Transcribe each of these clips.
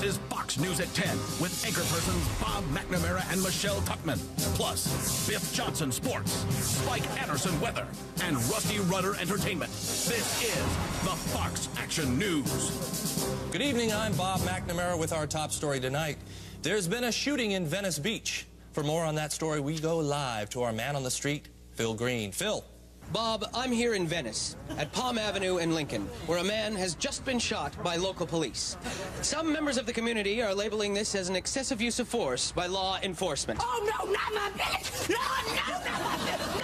This is Fox News at 10 with anchor persons Bob McNamara and Michelle Tuckman, plus Biff Johnson Sports, Spike Anderson Weather, and Rusty Rutter Entertainment. This is the Fox Action News. Good evening, I'm Bob McNamara with our top story tonight. There's been a shooting in Venice Beach. For more on that story, we go live to our man on the street, Phil Green. Phil. Bob, I'm here in Venice, at Palm Avenue in Lincoln, where a man has just been shot by local police. Some members of the community are labeling this as an excessive use of force by law enforcement. Oh, no, not my Venice! No, no, not my Venice!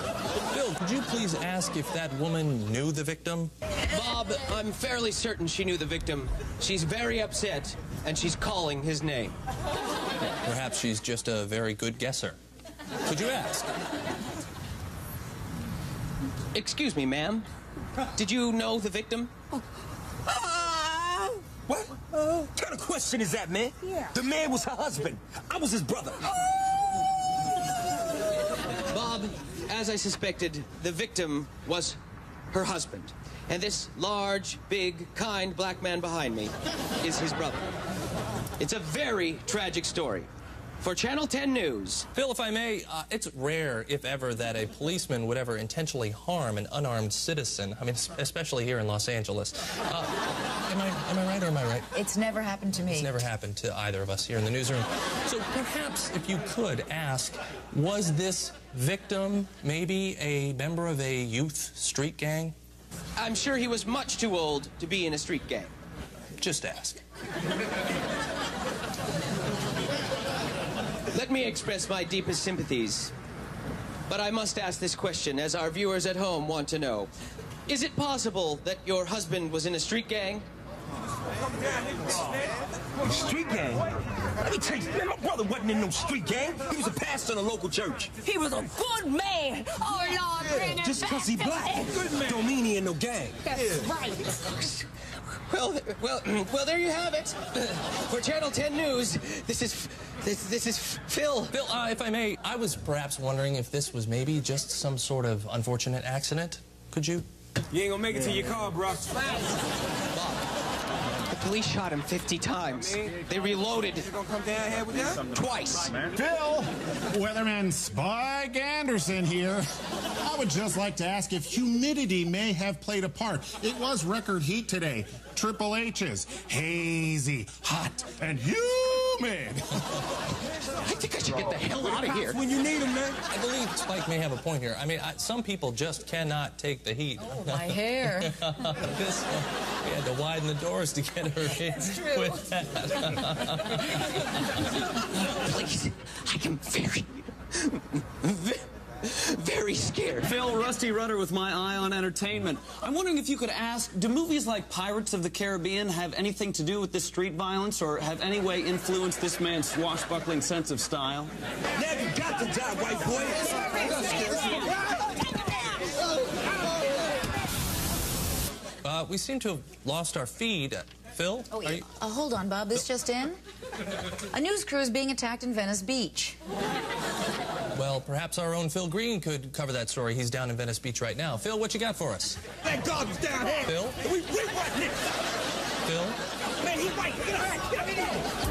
No! No! No! Bill, could you please ask if that woman knew the victim? Bob, I'm fairly certain she knew the victim. She's very upset, and she's calling his name. Perhaps she's just a very good guesser. Could you ask? Excuse me, ma'am. Did you know the victim? What? What kind of question is that, man? Yeah. The man was her husband. I was his brother. Bob, as I suspected, the victim was her husband. And this large, big, kind black man behind me is his brother. It's a very tragic story. For Channel 10 News. Phil, if I may, it's rare, if ever, that a policeman would ever intentionally harm an unarmed citizen. I mean, especially here in Los Angeles. Am I right or am I right? It's never happened to me. It's never happened to either of us here in the newsroom. So perhaps if you could ask, was this victim maybe a member of a youth street gang? I'm sure he was much too old to be in a street gang. Just ask. Let me express my deepest sympathies, but I must ask this question, as our viewers at home want to know. Is it possible that your husband was in a street gang? A street gang? Let me tell you, man, my brother wasn't in no street gang. He was a pastor in a local church. He was a good man. Oh, Lord, bring it back. Just because he's black don't mean he in no gang. That's right. Well, there you have it. For Channel 10 News, this is Phil. Phil, if I may, I was perhaps wondering if this was maybe just some sort of unfortunate accident. Could you? You ain't gonna make it to your car, bro. Bob, the police shot him 50 times. They reloaded. You gonna come down here with them? Twice. Phil, weatherman Spike Anderson here. I would just like to ask if humidity may have played a part. It was record heat today. Triple H's, hazy, hot, and humid. I think I should get the hell out of here. When you need them, man. I believe Spike may have a point here. I mean, some people just cannot take the heat. Oh, my hair. This one, we had to widen the doors to get her in. That's true. With that. Please, I am very scared. Phil, Rusty Rutter with my eye on entertainment. I'm wondering if you could ask, do movies like Pirates of the Caribbean have anything to do with this street violence or have any way influenced this man's swashbuckling sense of style? Now you got to die, white boy. We seem to have lost our feed. Phil? Oh, yeah. Hold on, Bob. This just in? A news crew is being attacked in Venice Beach. Well, perhaps our own Phil Green could cover that story. He's down in Venice Beach right now. Phil, what you got for us? Thank God he's down here. Phil? We right here. Phil? Man, he's right. Get up. Get up.